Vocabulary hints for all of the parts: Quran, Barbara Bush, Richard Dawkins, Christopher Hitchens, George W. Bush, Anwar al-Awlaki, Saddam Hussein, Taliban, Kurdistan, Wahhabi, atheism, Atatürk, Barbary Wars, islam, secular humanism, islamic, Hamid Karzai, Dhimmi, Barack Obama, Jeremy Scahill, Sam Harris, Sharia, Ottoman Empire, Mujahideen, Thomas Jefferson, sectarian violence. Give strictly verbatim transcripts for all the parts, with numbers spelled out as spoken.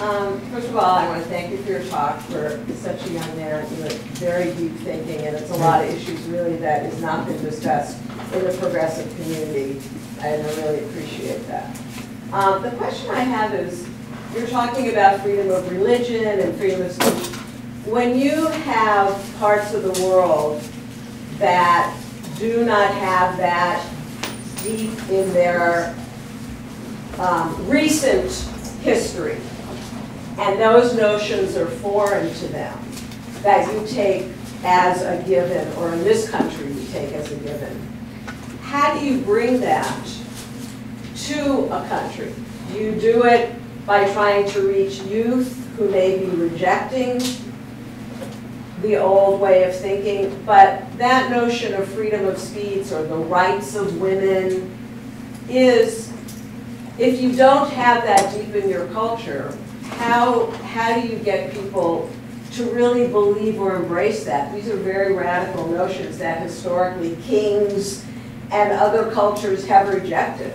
Um, first of all, I want to thank you for your talk. For such a young man with very deep thinking, and it's a lot of issues really that has not been discussed in the progressive community, and I really appreciate that. Um, the question I have is, you're talking about freedom of religion and freedom of speech. When you have parts of the world that do not have that deep in their um, recent history, and those notions are foreign to them, that you take as a given, or in this country you take as a given. How do you bring that to a country? Do you do it by trying to reach youth who may be rejecting the old way of thinking? But that notion of freedom of speech or the rights of women is, if you don't have that deep in your culture, How, how do you get people to really believe or embrace that? These are very radical notions that historically kings and other cultures have rejected.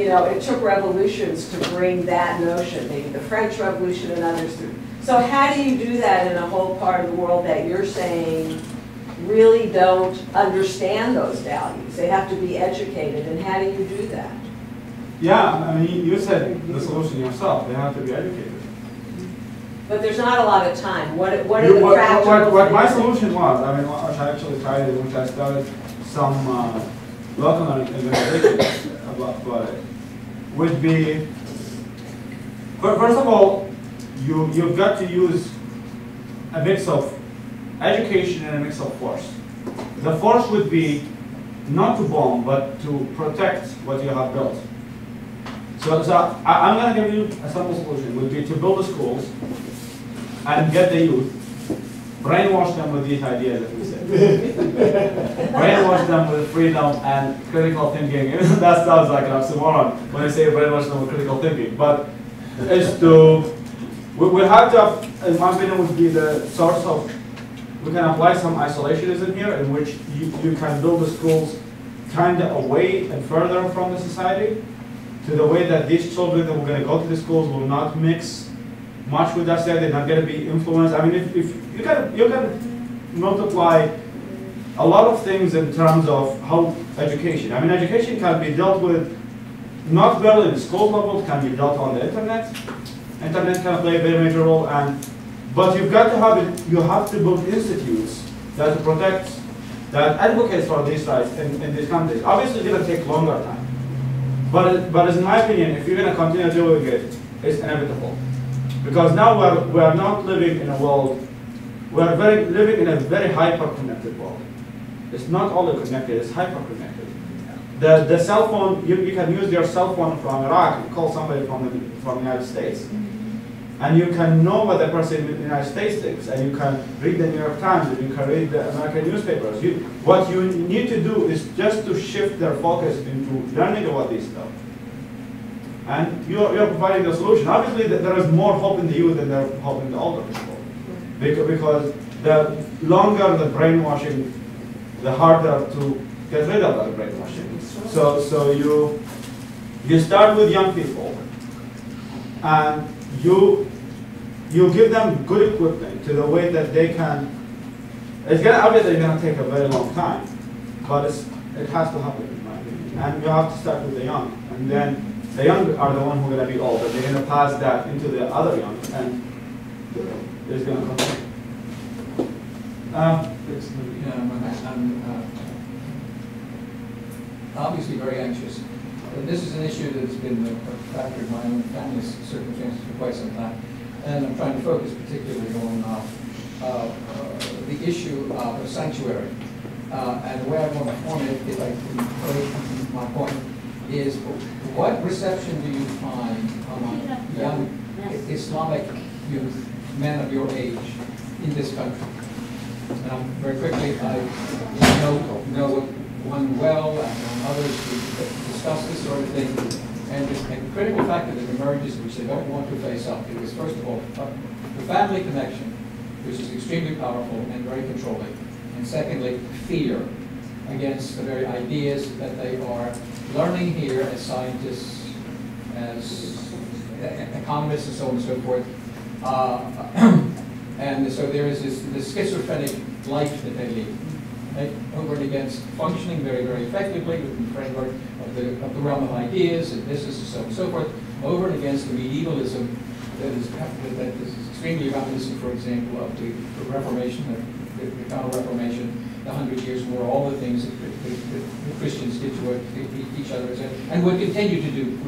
You know, it took revolutions to bring that notion, maybe the French Revolution and others through. So how do you do that in a whole part of the world that you're saying really don't understand those values? They have to be educated, and how do you do that? Yeah, I mean, you said the solution yourself. They have to be educated. But there's not a lot of time. What, what are you, the what, practical what, what my solution was, I mean, what I actually tried it when I started some uh, local organizations about, about it, would be, but first of all, you, you've got to use a mix of education and a mix of force. The force would be not to bomb, but to protect what you have built. So, so I, I'm going to give you a simple solution, would be to build the schools and get the youth, brainwash them with these ideas that we said. Brainwash them with freedom and critical thinking. That sounds like an oxymoron when I say brainwash them with critical thinking. But it's to, we, we have to, have, in my opinion, would be the source of, we can apply some isolationism here in which you, you can build the schools kind of away and further from the society, to the way that these children that were going to go to the schools will not mix much with us there. They're not going to be influenced. I mean, if, if you can you can multiply a lot of things in terms of how education. I mean, education can be dealt with not barely in school level. It can be dealt on the internet. Internet can play a very major role. And but you've got to have it. You have to build institutes that protect, that advocates for these rights in, in these countries. Obviously, it's going to take longer time. But, but in my opinion, if you're going to continue doing it, it's inevitable. Because now we're, we're not living in a world, we're very, living in a very hyper-connected world. It's not only connected, it's hyper-connected. The, the cell phone, you, you can use your cell phone from Iraq and call somebody from the, from the United States. And you can know what the person in the United States thinks, and you can read the New York Times, and you can read the American newspapers. You, what you need to do is just to shift their focus into learning about this stuff. And you're, you're providing the solution. Obviously, there is more hope in the youth than there is hope in the older people. Because the longer the brainwashing, the harder to get rid of that brainwashing. So, so you, you start with young people, and You, you give them good equipment to the way that they can. It's gonna obviously gonna take a very long time, but it's, it has to happen, in my opinion. And you have to start with the young, and then the young are the ones who are gonna be older. They're gonna pass that into the other young, and it's gonna continue. Uh, it's, you know, I'm uh, obviously very anxious. And this is an issue that's been a factor in my own family's circumstances for quite some time. And I'm trying to focus particularly on uh, uh, uh, the issue of a sanctuary. Uh, and the way I want to form it, if I can put my point, is what reception do you find among young Islamic youth, men of your age, in this country? And I'm, very quickly, I know, know one well and others. Discuss this sort of thing, and the critical factor that emerges, which they don't want to face up to, is first of all the family connection, which is extremely powerful and very controlling, and secondly, fear against the very ideas that they are learning here as scientists, as economists and so on and so forth. Uh, and so there is this, this schizophrenic life that they lead, right? Over and against functioning very, very effectively within the framework of the, of the realm of ideas and business and so on and so forth, over and against the medievalism that is, that is extremely reminiscent, for example, of the, the Reformation, the, the Counter-Reformation, the Hundred Years' War, all the things that, that, that the Christians did to each other, and would continue to do.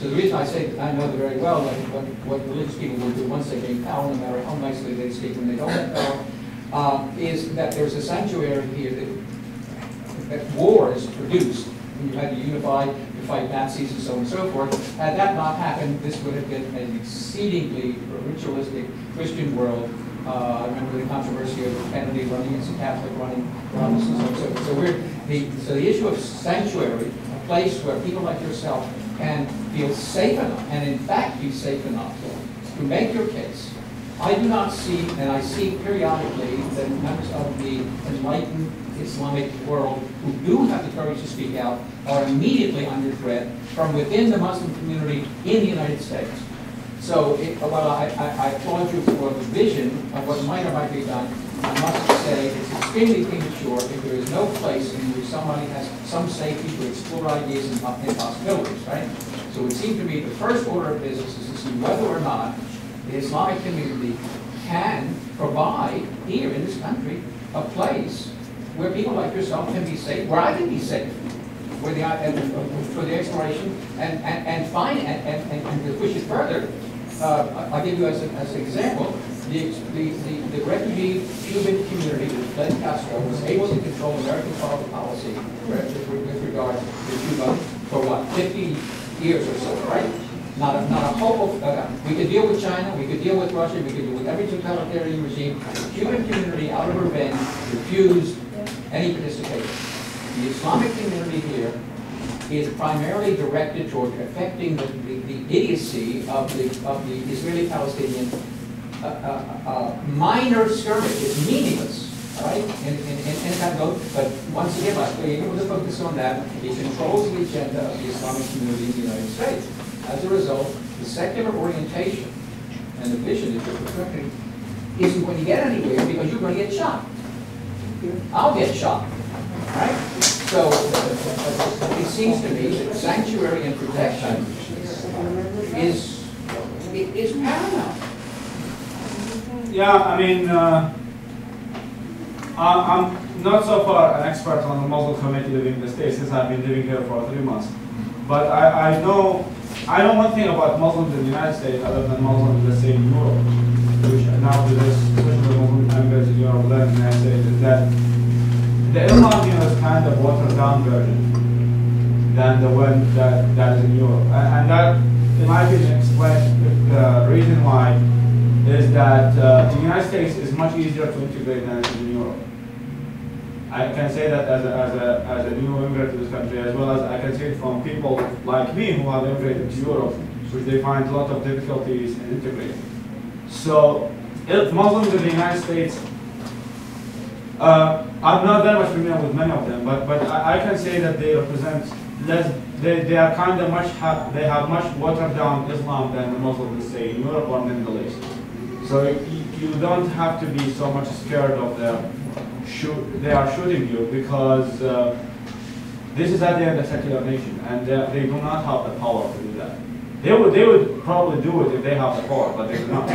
So the reason I say I know very well like, what, what religious people will do once they gain power, no matter how nicely they speak when they don't have power, uh, is that there's a sanctuary here that, that war is produced. When you had to unify to fight Nazis and so on and so forth. Had that not happened, this would have been an exceedingly ritualistic Christian world. Uh, I remember the controversy over Kennedy running and some Catholic running around this and so on and so forth. So, we're, the, so the issue of sanctuary, a place where people like yourself can feel safe enough, and in fact be safe enough to make your case. I do not see, and I see periodically, that members of the enlightened Islamic world who do have the courage to speak out are immediately under threat from within the Muslim community in the United States. So it, while I, I, I applaud you for the vision of what might or might be done, I must say it's extremely premature if there is no place in which somebody has some safety to explore ideas and possibilities, right? So it seems to me the first order of business is to see whether or not the Islamic community can provide here in this country a place where people like yourself can be safe, where I can be safe, where the and, uh, for the exploration and and and find and and, and to push it further. Uh, I'll give you as, a, as an example the the the, the refugee Cuban community that fled Castro was able to control American foreign policy with, with regard to Cuba for what fifty years or so, right? Not a, not a whole, uh, we could deal with China, we could deal with Russia, we could deal with every totalitarian regime. The Cuban community, out of revenge, refused any participation. The Islamic community here is primarily directed toward affecting the, the, the idiocy of the, of the Israeli-Palestinian uh, uh, uh, minor skirmish. It's meaningless, all right? And, and, and, and that goes, but once again, I am able to focus on that. It controls the agenda of the Islamic community in the United States. As a result, the secular orientation and the vision that you're projecting isn't going to get anywhere because you're going to get shot. I'll get shot, right? So it seems to me that sanctuary and protection is is paramount. Yeah, I mean, uh, I'm not so far an expert on the Muslim community living in the States since I've been living here for three months, but I, I know. I know one thing about Muslims in the United States other than Muslims, let's say, in Europe, which now there's especially Muslim members in Europe, Latin United States, is that the Islam here is kind of watered down version than the one that, that is in Europe. And, and that, in my opinion, explains the reason why is that uh, the United States is much easier to integrate than it is in Europe. I can say that as a, as, a, as a new immigrant to this country, as well as I can see it from people like me who have immigrated to Europe, which they find a lot of difficulties in integrating. So, if Muslims in the United States, uh, I'm not that much familiar with many of them, but, but I, I can say that they represent less, they, they are kind of much, ha they have much watered down Islam than the Muslims, say, in Europe or in the Middle East. So, you, you don't have to be so much scared of them. Shoot, they are shooting you because uh, this is at the end a secular nation, and uh, they do not have the power to do that. They would, they would probably do it if they have the power, but they do not.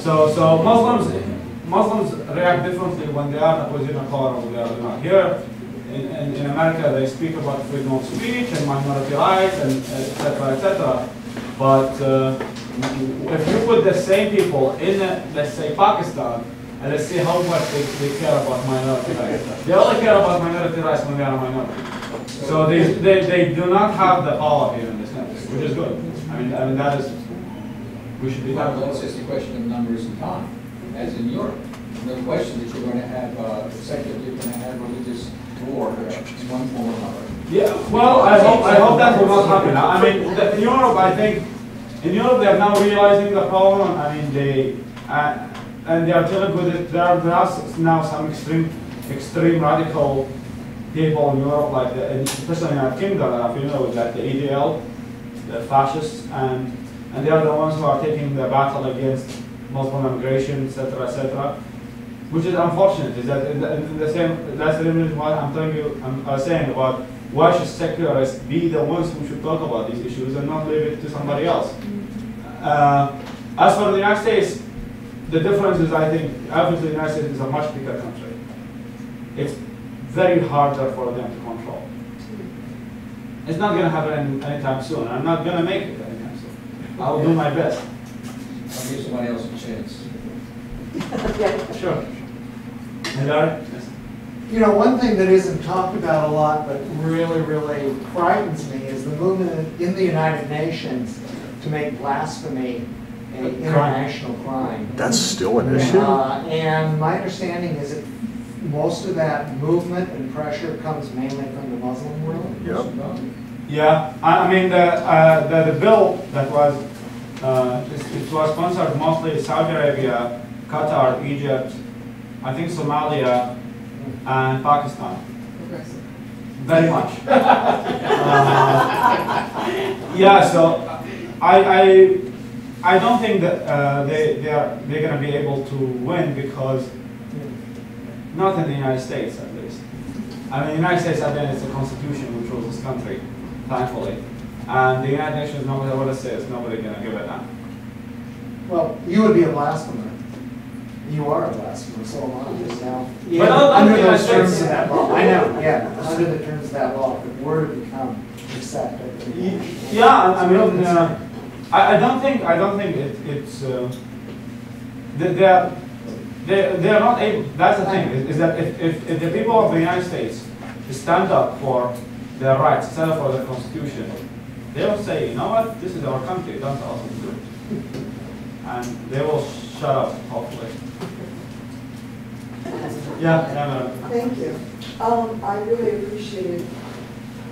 so, so Muslims, Muslims react differently when they are in a position of power or when they are not. Here in, in, in America, they speak about freedom of speech and minority rights and et cetera et cetera. But uh, if you put the same people in, a, let's say, Pakistan, and let's see how much they, they care about minority rights. They only care about minority rights when they are a minority. So they, they, they do not have the power here in this country, which is good. I mean, I mean that is, we should be happy. Well, it's just a question of numbers and time, as in Europe. No question that you're going to have uh, secular, you're going to have religious war in one form or another. Yeah, well, I hope, I hope that will not happen. I mean, the, in Europe, I think, in Europe, they are now realizing the problem. I mean, they uh, and they are dealing with it. There are, there are now some extreme, extreme radical people in Europe, like the, especially in our kingdom, are familiar with, like the A D L, the fascists, and, and they are the ones who are taking the battle against Muslim immigration, et cetera, et cetera, which is unfortunate. Is that in the, in the same? That's the reason why I'm telling you, I'm uh, saying about why should secularists be the ones who should talk about these issues and not leave it to somebody else. Uh, as for the United States, the difference is, I think, obviously the United States is a much bigger country. It's very harder for them to control. It's not going to happen anytime soon. I'm not going to make it anytime soon. I'll do my best. I'll give somebody else a chance. Yeah. Sure. Hello? You know, one thing that isn't talked about a lot but really, really frightens me is the movement in the United Nations to make blasphemy an international crime. That's still an issue? Uh, and my understanding is that most of that movement and pressure comes mainly from the Muslim world. Yep. Yeah, I mean, the, uh, the, the bill that was, uh, it, it was sponsored mostly Saudi Arabia, Qatar, Egypt, I think Somalia, and Pakistan. Very much. uh, yeah, so I, I I don't think that uh, they they are they're gonna be able to win, because not in the United States at least. I mean, the United States at the end is the Constitution which rules this country, thankfully, and the United Nations, no matter what it says, nobody's gonna give it up. Well, you would be a blasphemer. You are a blasphemer, so am I just now. Yeah, well, under the terms sense. of that law. I know, yeah. Under the terms of that law, if it were to become accepted. Yeah, I mean, uh, I, I don't think I don't think it, it's uh, they they are, they they are not able. That's the thing is, is that if, if if the people of the United States stand up for their rights, stand up for the Constitution, they will say, you know what, this is our country. Don't tell us what to do, and they will shut up, hopefully. Yeah, thank you. Um, I really appreciated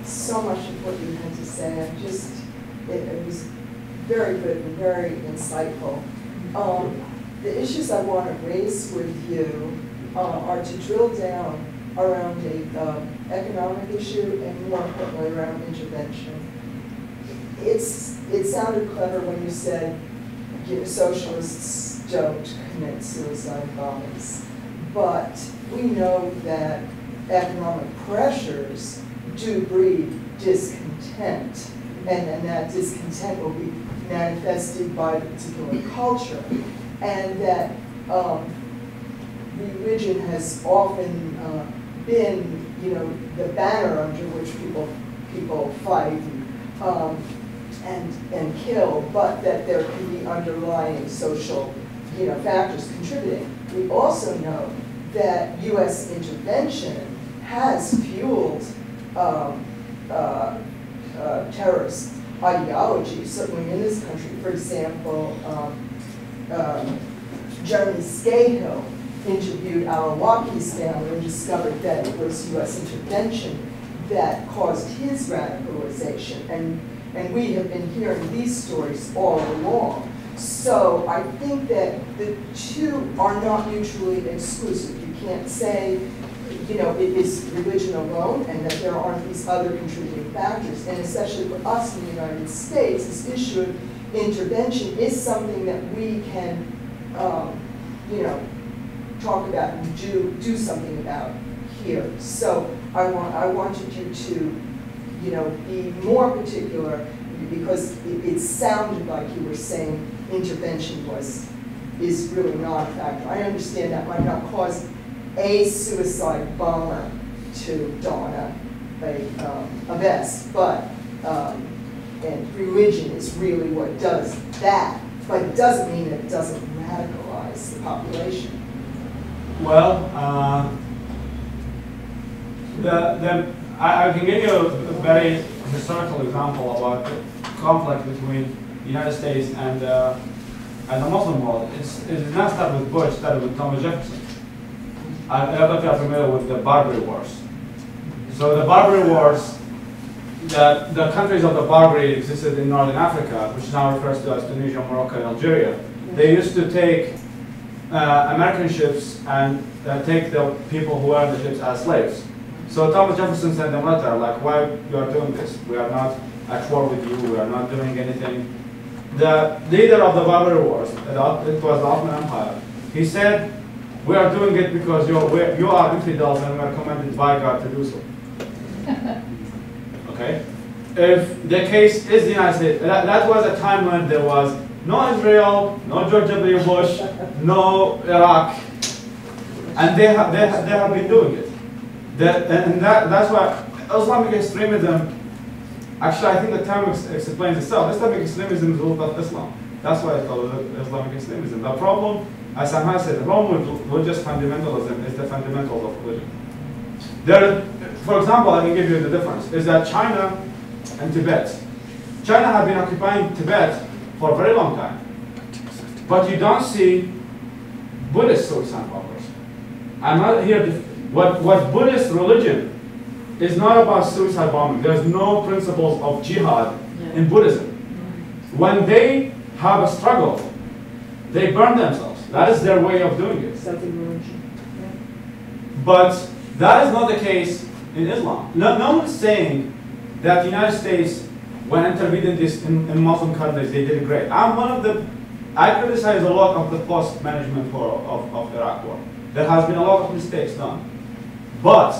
so much of what you had to say. I just, it, it was very good and very insightful. Um, the issues I want to raise with you uh, are to drill down around the uh, economic issue and more importantly around intervention. It's, it sounded clever when you said socialists don't commit suicide bombings. But we know that economic pressures do breed discontent, and then that discontent will be manifested by a particular culture, and that um, religion has often uh, been, you know, the banner under which people people fight um, and and kill, but that there can be underlying social, you know, factors contributing. We also know that U S intervention has fueled um, uh, uh, terrorist ideology, certainly in this country. For example, um, um, Jeremy Scahill interviewed al-Awlaki's family and discovered that it was U S intervention that caused his radicalization. And, and we have been hearing these stories all along. So I think that the two are not mutually exclusive. You can't say, you know, it is religion alone and that there aren't these other contributing factors. And especially for us in the United States, this issue of intervention is something that we can, um, you know, talk about and do, do something about here. So I, want, I wanted you to, you know, be more particular, because it, it sounded like you were saying intervention was is really not a factor. I understand that might not cause a suicide bomber to don a, um, a vest, but um, and religion is really what does that. But it doesn't mean that it doesn't radicalize the population. Well, uh, the the I, I can give you a, a very historical example about the conflict between the United States and, uh, and the Muslim world. It's, it did not start with Bush, it started with Thomas Jefferson. I don't know if you're familiar with the Barbary Wars. So the Barbary Wars, the, the countries of the Barbary existed in northern Africa, which is now refers to as Tunisia, Morocco, and Algeria. They used to take uh, American ships and uh, take the people who were on the ships as slaves. So Thomas Jefferson sent them a letter like, why you are doing this? We are not at war with you, we are not doing anything. The leader of the Barbary Wars, it was the Ottoman Empire, he said, we are doing it because you're, you are infidels and we are commanded by God to do so. Okay? If the case is the United States, that, that was a time when there was no Israel, no George W. Bush, no Iraq, and they have, they have, they have been doing it. That, and that, that's why Islamic extremism, actually I think the term ex explains itself, Islamic extremism is ruled by Islam. That's why it's called Islamic extremism. The problem, as Sam Harris said, the problem with religious fundamentalism is the fundamentals of religion. There, for example, I can give you the difference, is that China and Tibet. China has been occupying Tibet for a very long time, but you don't see Buddhist suicide bombers. I'm not here, what, what Buddhist religion is not about suicide bombing. There's no principles of jihad yeah. in Buddhism. When they have a struggle, they burn themselves. That is their way of doing it. Self-immolation. Yeah. But that is not the case in Islam. No, no one's saying that the United States, when intervening this in, in Muslim countries, they did great. I'm one of the, I criticize a lot of the post management for, of, of Iraq war. There has been a lot of mistakes done. But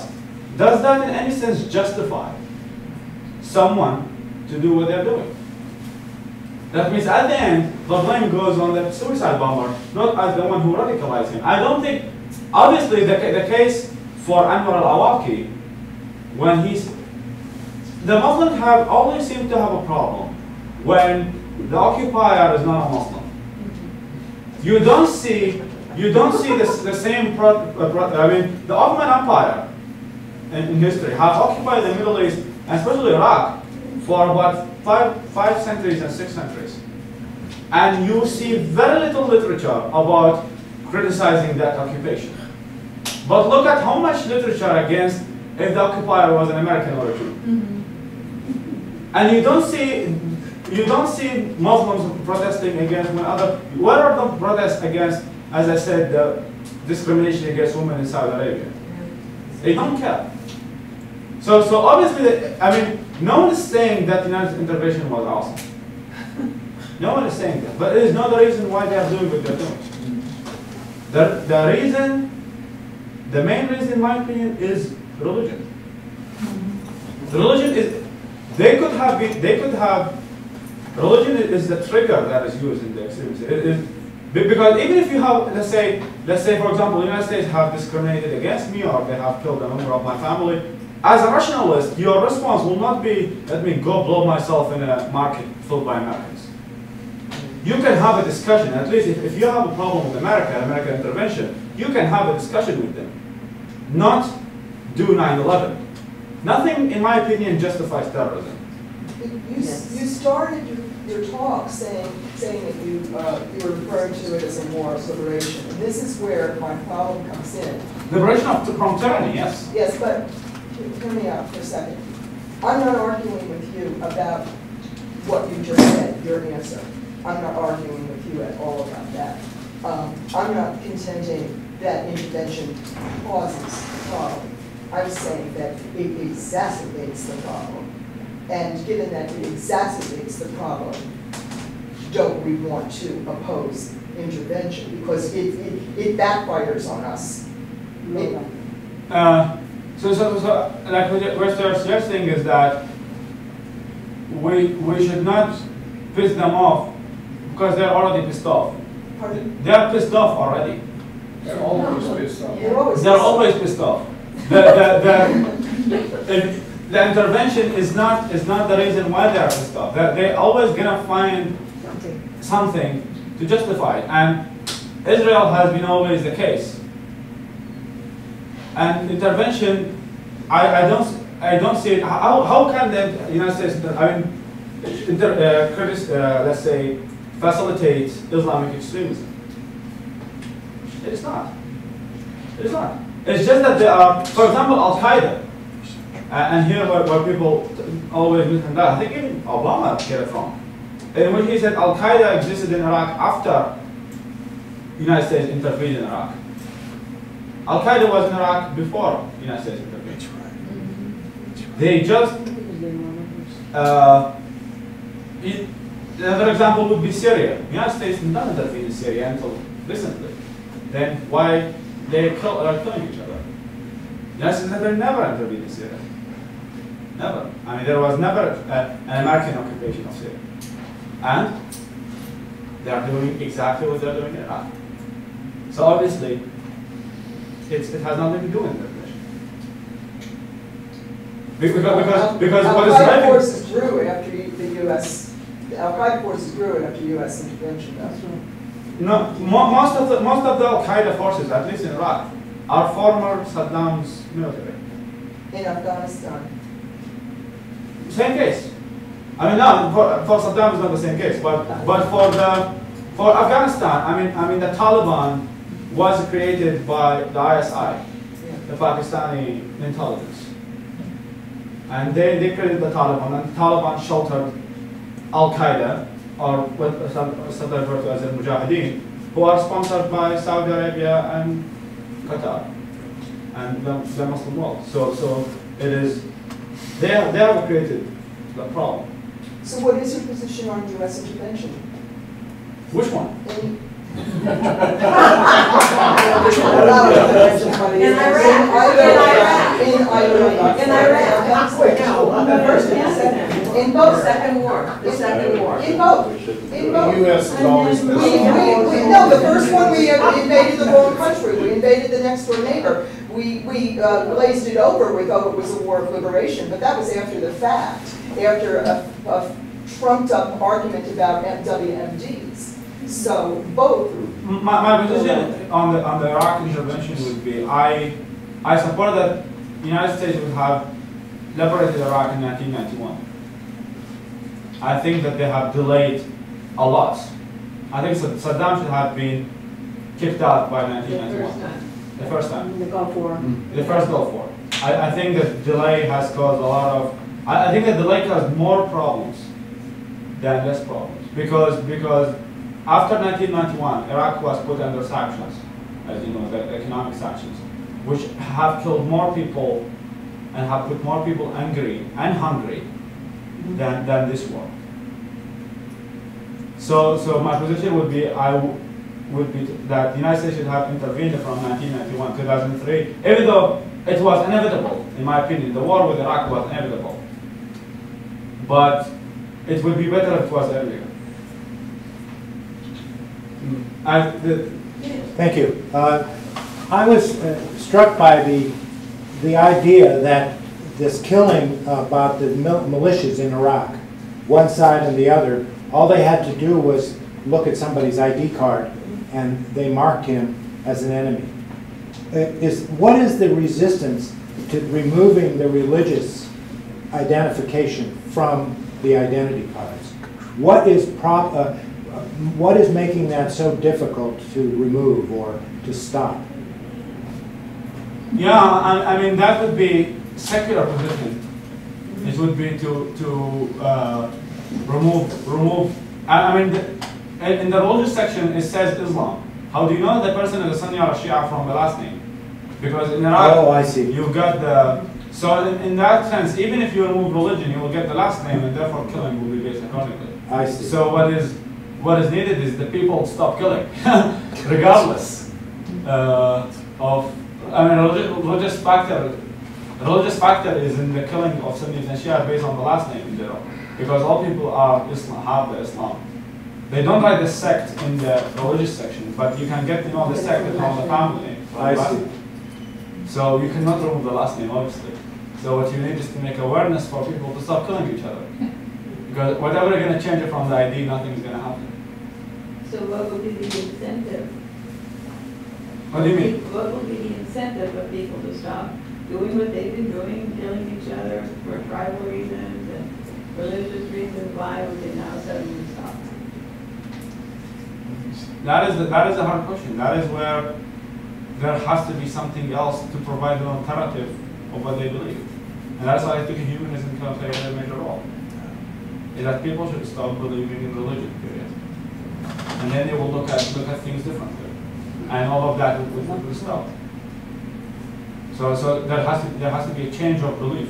does that in any sense justify someone to do what they're doing? That means at the end, the blame goes on the suicide bomber, not as the one who radicalized him. I don't think, obviously the, the case for Anwar al-Awlaki, when he's, the Muslims have always seemed to have a problem when the occupier is not a Muslim. You don't see, you don't see the, the same, pro, uh, I mean, the Ottoman Empire in, in history has occupied the Middle East, especially Iraq, for about five, five centuries and six centuries. And you see very little literature about criticizing that occupation. But look at how much literature against if the occupier was an American or a Jew. Mm-hmm. And you don't see, you don't see Muslims protesting against one other. What are the protests against, as I said, the discrimination against women in Saudi Arabia? They don't care. So, so obviously, the, I mean, no one is saying that the United intervention was awesome. No one is saying that, but it is not the reason why they are doing what they're doing. The, the reason, the main reason, in my opinion, is religion. The religion is, they could have been, they could have, religion is the trigger that is used in the extremism. It is, because even if you have, let's say, let's say for example, the United States have discriminated against me or they have killed a member of my family, as a rationalist, your response will not be, let me go blow myself in a market filled by Americans. You can have a discussion, at least if, if you have a problem with America, American intervention, you can have a discussion with them. Not do nine eleven. Nothing, in my opinion, justifies terrorism. You, yes. you started your, your talk saying, saying that you, uh, you were referring to it as a war of liberation. And this is where my problem comes in. Liberation of, from tyranny, yes. Yes, but hear me out for a second. I'm not arguing with you about what you just said, your answer. I'm not arguing with you at all about that. Um, I'm not contending that intervention causes the problem. I'm saying that it exacerbates the problem. And given that it exacerbates the problem, don't we want to oppose intervention? Because it, it, it backfires on us. It, uh, so, so, so like what you're suggesting is that we, we should not piss them off because they're already pissed off. Pardon? They're pissed off already. They're always pissed off. They're always, they're always pissed off. The, the, the, the intervention is not, is not the reason why they are pissed off. They're, they're always going to find something. something to justify it. And Israel has been always the case. And intervention, I, I, don't, I don't see it. How, how can the United States, I mean, inter, uh, critic, uh, let's say, facilitate Islamic extremism? It is not. It is not. It's just that there are, for example, Al-Qaeda, uh, and here where, where people always mention that, I think even Obama get it from, in which he said Al-Qaeda existed in Iraq after the United States intervened in Iraq. Al-Qaeda was in Iraq before the United States intervened. They just uh, It, another example would be Syria. The United States didn't intervene in Syria until recently. Then why they kill, are killing each other? The United States never, never intervened in Syria. Never. I mean, there was never a, an American occupation of Syria. And they are doing exactly what they are doing in Iraq. So obviously, it's, it has nothing to do with that. Because, because, because Al what is happening? Forces grew after the U S The Al-Qaeda forces grew after U S intervention. That's right. No, mo most of the most of the Al-Qaeda forces, at least in Iraq, are former Saddam's military. In Afghanistan. Same case. I mean, no, for, for Saddam is not the same case, but but for the for Afghanistan, I mean, I mean, the Taliban was created by the I S I, yeah. the Pakistani intelligence. And they, they created the Taliban, and the Taliban sheltered Al-Qaeda, or what is referred to as the Mujahideen, who are sponsored by Saudi Arabia and Qatar, and the, the Muslim world. So, so it is, they, they have created the problem. So what is your position on U S intervention? Which one? In Iraq, in Iraq, the first and second, in both second war, the second war, in both, in both. The U S always we, we, we, no, the first one we invaded the wrong country. We invaded the next door neighbor. We we uh, glazed it over with oh it was a war of liberation, but that was after the fact, after a, a trumped up argument about W M Ds. So both. My my position on the on the Iraq intervention would be I I support that. The United States would have liberated Iraq in nineteen ninety-one. I think that they have delayed a lot. I think Saddam should have been kicked out by nineteen ninety-one. The first time. The Gulf War. Mm-hmm. The first Gulf War. I, I think that delay has caused a lot of, I, I think that delay caused more problems than less problems. Because, because after nineteen ninety-one, Iraq was put under sanctions, as you know, the economic sanctions, which have killed more people and have put more people angry and hungry than, than this war. So, so my position would be I would be that the United States should have intervened from nineteen ninety-one, two thousand three, even though it was inevitable, in my opinion. The war with Iraq was inevitable. But it would be better if it was earlier. I, the, Thank you. Uh, I was uh, struck by the the idea that this killing uh, about the mil militias in Iraq, one side and the other, all they had to do was look at somebody's I D card, and they marked him as an enemy. Uh, is what is the resistance to removing the religious identification from the identity cards? What is prop? Uh, what is making that so difficult to remove or to stop? Yeah, I, I mean, that would be secular position. It would be to, to uh, remove, remove. I, I mean, the, in the religious section, it says Islam. How do you know the person is a Sunni or a Shia from the last name? Because in Iraq, oh, I see. You've got the... So in, in that sense, even if you remove religion, you will get the last name, and therefore killing will be based accordingly. I see. So what is, what is needed is the people stop killing, regardless uh, of... I mean, religious factor, religious factor is in the killing of Sunnis and Shia based on the last name in general, because all people are Islam, have the Islam. They don't write the sect in the religious section, but you can get to know the sect and know the family name. Right? I see. So you cannot remove the last name, obviously. So what you need is to make awareness for people to stop killing each other, because whatever you're going to change it from the I D, nothing is going to happen. So what would be the incentive? What do you mean? What will be the incentive of people to stop doing what they've been doing, killing each other for tribal reasons and religious reasons? Why would they now suddenly stop? That is the, that is a hard question. That is where there has to be something else to provide an alternative of what they believe, and that's why I think humanism can play a major role. Is that people should stop believing in religion, period, and then they will look at look at things differently. And all of that would, would, would stop. So, so there has to there has to be a change of belief.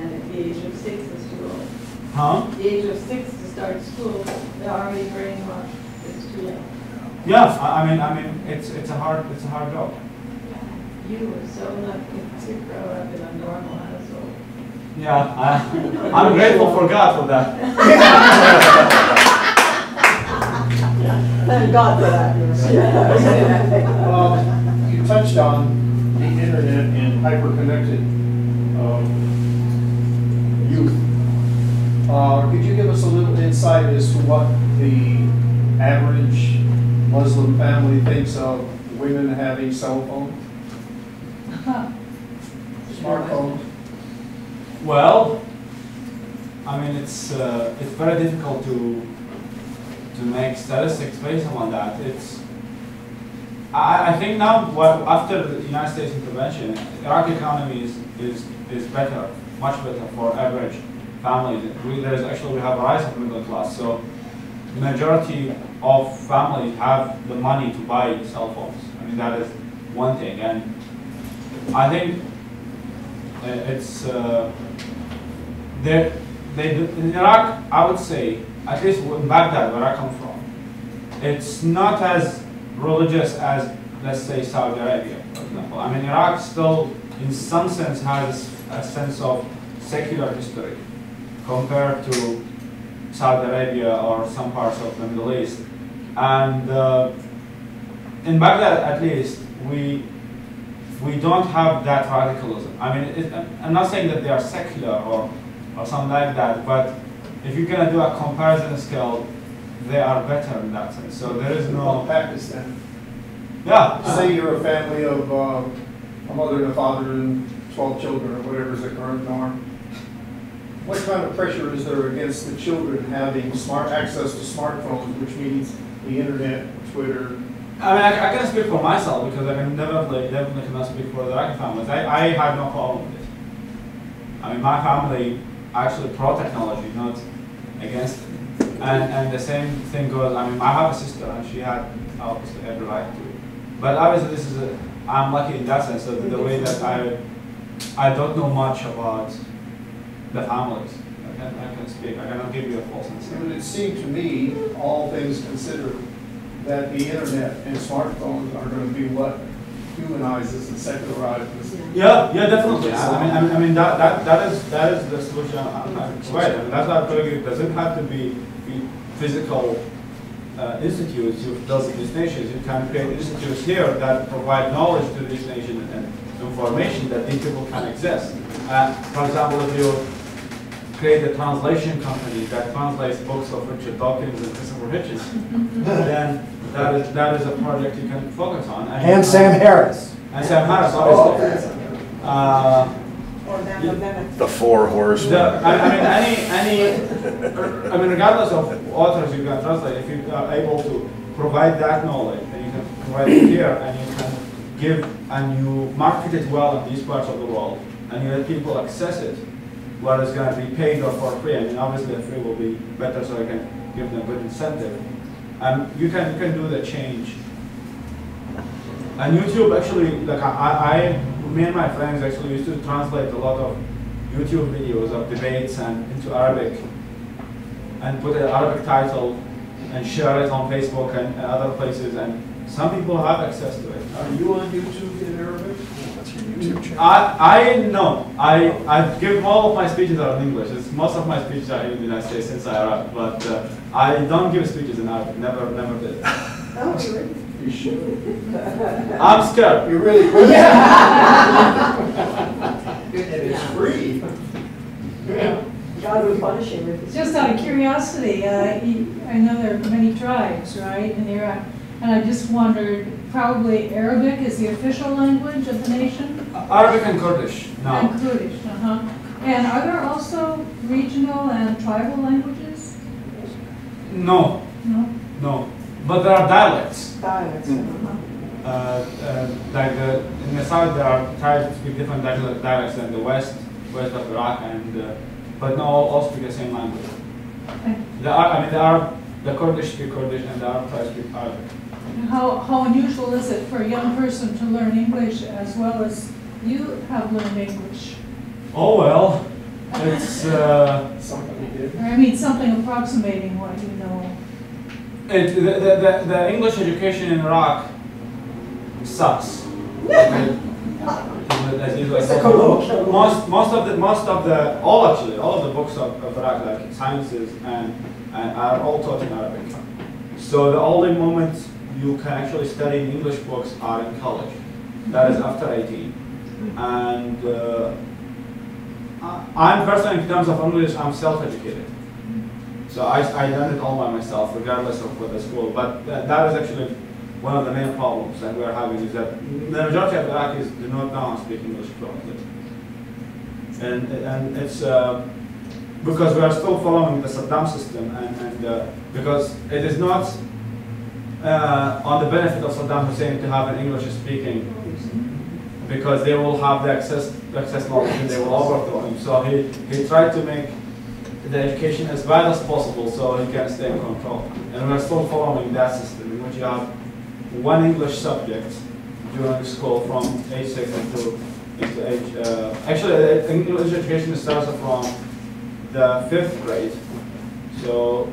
And the age of six is too old. Huh? The age of six to start school, they're already brainwashed. It's too late. Yeah, I mean, I mean, it's it's a hard it's a hard job. Yeah. You were so lucky to grow up in a normal household. Yeah, I, I'm grateful for God for that. Thank God for that. um, you touched on the internet and hyper-connected um, youth. Uh, could you give us a little insight as to what the average Muslim family thinks of women having cell phones? Smartphones? Well, I mean, it's, uh, it's very difficult to to make statistics based on that. It's, I, I think now, what, after the United States intervention, Iraqi economy is, is, is better, much better for average families. We, there's actually, we have a rise of middle class, so the majority of families have the money to buy cell phones. I mean, that is one thing, and I think it's, uh, they, they, in Iraq, I would say, at least in Baghdad, where I come from, it's not as religious as, let's say, Saudi Arabia, for example. I mean, Iraq still, in some sense, has a sense of secular history compared to Saudi Arabia or some parts of the Middle East. And uh, in Baghdad, at least, we we don't have that radicalism. I mean, it, I'm not saying that they are secular or, or something like that, but if you're going to do a comparison scale, they are better in that sense. So there is no... Pakistan. Yeah. Say you're a family of uh, a mother and a father and twelve children, or whatever is the current norm. What kind of pressure is there against the children having smart access to smartphones, which means the internet, Twitter? I mean, I, I can speak for myself, because I can definitely, definitely cannot speak for the Iraqi families. I, I have no problem with it. I mean, my family... actually pro-technology, not against it. And, and the same thing goes, I mean, I have a sister, and she had obviously every right to it. But obviously this is, a, I'm lucky in that sense, that the way that I, I don't know much about the families. I can, I can speak, I cannot give you a false sense. And it seemed to me, all things considered, that the internet and smartphones are going to be what humanizes and secularizes. Yeah, yeah, definitely. I mean, I mean, I mean that, that, that is that is the solution. I'm not right. I mean, that's what I told you. It doesn't have to be, be physical uh, institutes. You does these nations. You can create institutes here that provide knowledge to these nations and information that these people can exist. Uh, for example, if you create a translation company that translates books of Richard Dawkins and Christopher Hitchens, then that is that is a project you can focus on. And, and Sam Harris. And Sam Harris, obviously. Uh, the four horsemen. The, I, I mean, any, any, I mean, regardless of authors you can translate, if you are able to provide that knowledge, and you can provide it here, and you can give, and you market it well in these parts of the world, and you let people access it, what is going to be paid or for free. I mean, obviously, the free will be better, so I can give them a good incentive. And you can, you can do the change. And YouTube, actually, like I, I, me and my friends actually used to translate a lot of YouTube videos of debates and into Arabic, and put an Arabic title and share it on Facebook and, and other places. And some people have access to it. Are you on YouTube in Arabic? What's your YouTube channel? I, I no. I, I give all of my speeches are in English. It's, most of my speeches are in the United States since I arrived, but uh, I don't give speeches in Arabic. Never, never did. Oh, really? You should. I'm scared. You really cool. Yeah. And it's free. Yeah. God would punish him. Just out of curiosity, uh, he, I know there are many tribes, right, in Iraq, and I just wondered, probably Arabic is the official language of the nation? Uh, Arabic and Kurdish. No. And Kurdish, uh-huh. And are there also regional and tribal languages? No. No? No. But there are dialects. Dialects. Mm-hmm. uh, uh, like the, in the south, there are tribes speak different dialects than the west, west of Iraq, and uh, but not all, all speak the same language. Okay. There are, I mean, there are the Kurdish speak Kurdish, and the Arab tribes speak Arabic. How how unusual is it for a young person to learn English as well as you have learned English? Oh well, It's uh, something you did. I mean, something approximating what you know. It, the, the, the English education in Iraq sucks. most, most of the, most of the, all actually, all of the books of, of Iraq, like sciences and, and are all taught in Arabic. So the only moment you can actually study English books are in college. That is after eighteen. And uh, I'm personally, in terms of English, I'm self-educated. So I, I learned it all by myself, regardless of what the school. But th that is actually one of the main problems that we're having, is that the majority of Iraqis do not know how to speak English fluently. And, and it's uh, because we are still following the Saddam system, and, and uh, because it is not uh, on the benefit of Saddam Hussein to have an English-speaking, because they will have the access, access knowledge, and they will overthrow him. So he, he tried to make the education as bad as possible so he can stay in control. And we're still following that system, in which you have one English subject during school from age six until age... Uh, actually, English education starts from the fifth grade. So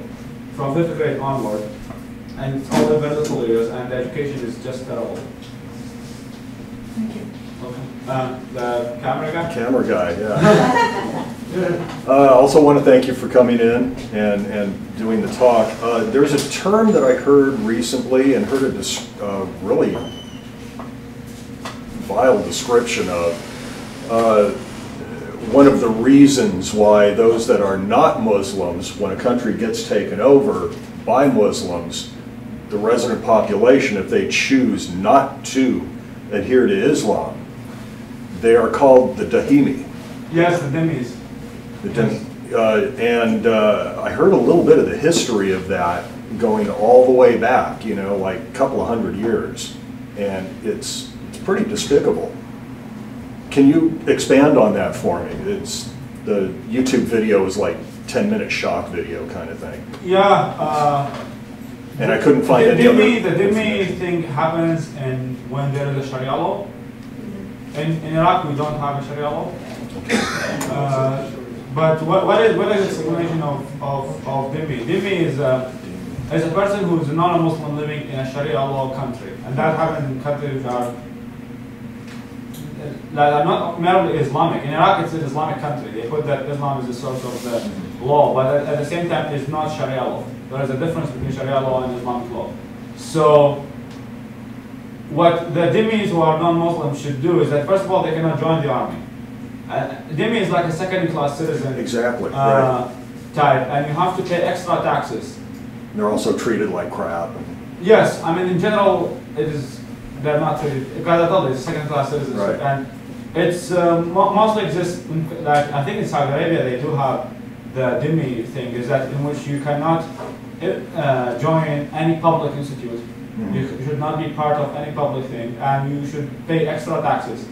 from fifth grade onward, and it's all the very little years, and the education is just terrible. Thank you. Okay. Uh, the camera guy? Camera guy, yeah. I uh, also want to thank you for coming in and, and doing the talk. Uh, there's a term that I heard recently and heard a uh, really vile description of. Uh, one of the reasons why those that are not Muslims, when a country gets taken over by Muslims, the resident population, if they choose not to adhere to Islam, they are called the Dahimi. Yes, the Dahimis. Uh, and uh, I heard a little bit of the history of that going all the way back, you know, like a couple of hundred years, and it's, it's pretty despicable. Can you expand on that for me? It's, the YouTube video is like ten minute shock video kind of thing. Yeah. Uh, and I couldn't find any other. The Dhimmi thing happens in, when there is a Sharia law. In, in Iraq, we don't have a Sharia law. Uh, But what, what is what is the explanation of of of Dhimmi? Dhimmi is a is a person who is not a Muslim living in a Sharia law country, and that happens in countries that are, that are not merely Islamic. In Iraq, it's an Islamic country. They put that Islam is the source of the law, but at, at the same time, it's not Sharia law. There is a difference between Sharia law and Islamic law. So, what the Dhimmis who are non-Muslims should do is that first of all, they cannot join the army. Uh, Dhimmi is like a second-class citizen, exactly, uh, right. type, and you have to pay extra taxes. And they're also treated like crap. Yes, I mean in general, it is they're not treated. Because I told you, it's second-class citizens, right. And it's uh, mo mostly exists. In, like I think in Saudi Arabia, they do have the Dhimmi thing, is that in which you cannot uh, join any public institute. Mm-hmm. You should not be part of any public thing, and you should pay extra taxes.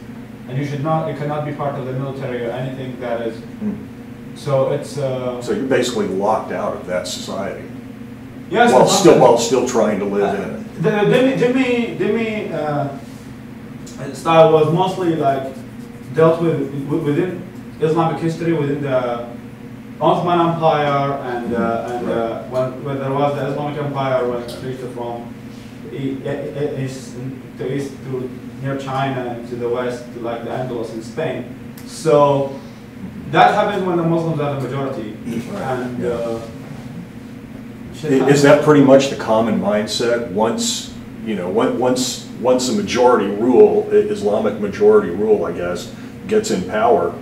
And you should not, you cannot be part of the military or anything that is, mm. so it's... Uh, so you're basically locked out of that society. Yes. While still, while still trying to live uh, in it. The Dhimmi, Dhimmi, Dhimmi uh, style was mostly like dealt with within Islamic history, within the Ottoman Empire, and, mm. uh, and right. uh, when, when there was the Islamic Empire, when it reached from east to east to near China, to the west, to like the Andalus in Spain. So that happens when the Muslims are the majority. And, yeah. uh, is that pretty much the common mindset? Once, you know, once once a majority rule, Islamic majority rule, I guess, gets in power,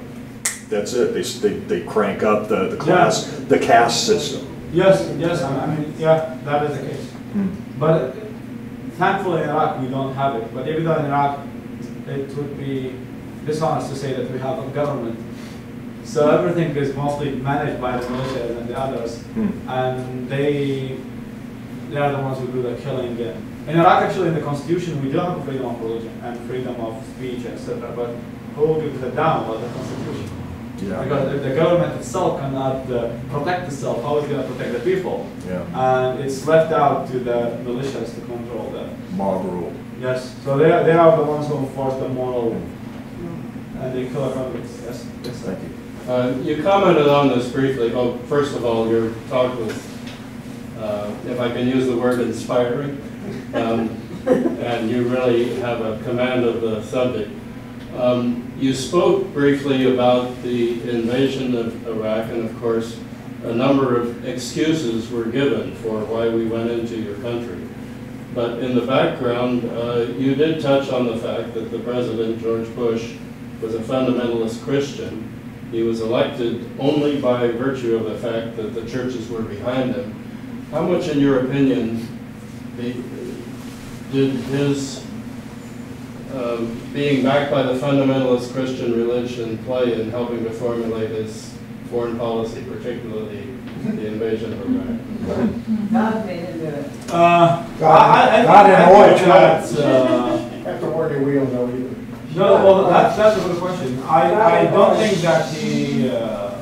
that's it. They they, they crank up the the class, yeah. the caste system. Yes, yes. I mean, yeah, that is the case. Hmm. But. Thankfully, in Iraq, we don't have it. But even though in Iraq, it would be dishonest to say that we have a government. So everything is mostly managed by the militias and the others. Mm. And they, they are the ones who do the killing. And in Iraq, actually, in the constitution, we do have freedom of religion and freedom of speech, et cetera. But who gives it down was the constitution? Yeah. Because if the government itself cannot uh, protect itself, how is it going to protect the people? Yeah. And it's left out to the militias to control the mob rule. Yes. So they are, they are the ones who enforce the moral, yeah. and they kill our convicts. Yes. Yes. Thank you. Uh, you commented on this briefly. Oh, first of all, your talk was, uh, if I can use the word, inspiring. Um, and you really have a command of the subject. Um, you spoke briefly about the invasion of Iraq, and of course, a number of excuses were given for why we went into your country. But in the background, uh, you did touch on the fact that the president, George Bush, was a fundamentalist Christian. He was elected only by virtue of the fact that the churches were behind him. How much, in your opinion, did his uh, being backed by the fundamentalist Christian religion play in helping to formulate his foreign policy, particularly the invasion of Iraq? God made him do it. Uh, God, I, I God in oil. That's uh, the word you wheel, though, either. No, well, that's, that's a good question. I, I don't think that he, uh,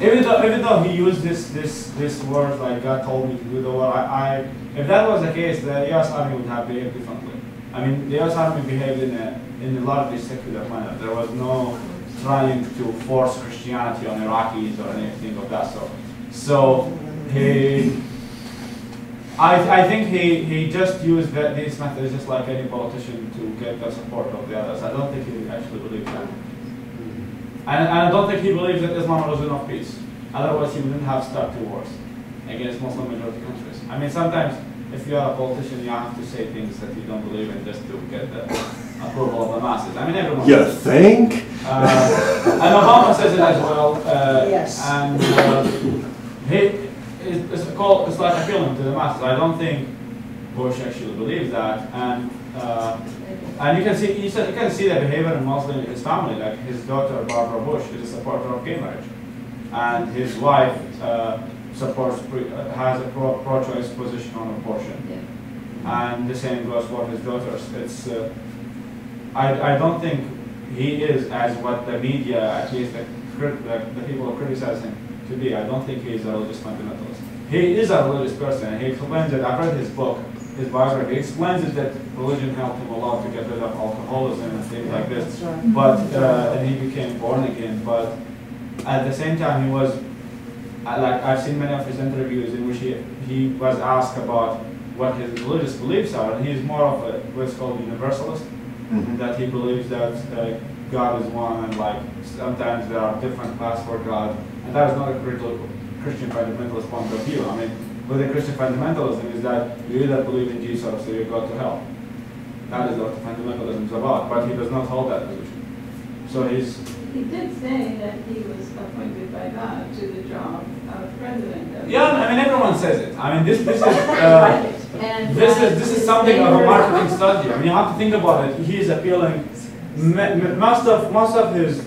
even though even though he used this this this word like God told me to do the word, I, I if that was the case, the U S Army would have behaved differently. I mean, the U S Army behaved in a in a largely secular manner. There was no trying to force Christianity on Iraqis or anything of that sort. So he. I, I think he, he just used that, these methods just like any politician to get the support of the others. I don't think he actually believed that. And, and I don't think he believed that Islam was enough peace. Otherwise he wouldn't have started wars against Muslim majority countries. I mean, sometimes if you are a politician, you have to say things that you don't believe in just to get the approval of the masses. I mean, everyone You says, think? Uh, and Obama says it as well. Uh, yes. And uh, he... It's, it's, called, it's like appealing to the masses. I don't think Bush actually believes that, and uh, and you can see you can see the behavior in Muslim his family. Like his daughter Barbara Bush is a supporter of gay marriage, and his wife uh, supports pre, has a pro, pro-choice position on abortion, yeah. And the same goes for his daughters. It's uh, I I don't think he is as what the media, at least the, the, the people criticizing to be. I don't think he is a religious fundamentalist. He is a religious person. He explains it. I've read his book, his biography. He explains it that religion helped him a lot to get rid of alcoholism and things like this. Right. But uh, and he became born again. But at the same time, he was I, like I've seen many of his interviews in which he he was asked about what his religious beliefs are, and he's more of a what's called universalist, mm-hmm. that he believes that uh, God is one, and like sometimes there are different paths for God. And that is not a Christian fundamentalist point of view. I mean, with the Christian fundamentalism is that you either believe in Jesus or so you go to hell. That is what fundamentalism is about, but he does not hold that position. So he's... He did say that he was appointed by God to the job of president. Yeah, I mean, everyone says it. I mean, this, this, is, uh, this, is, this is something of a marketing study. I mean, you have to think about it. He is appealing... Most of, most of his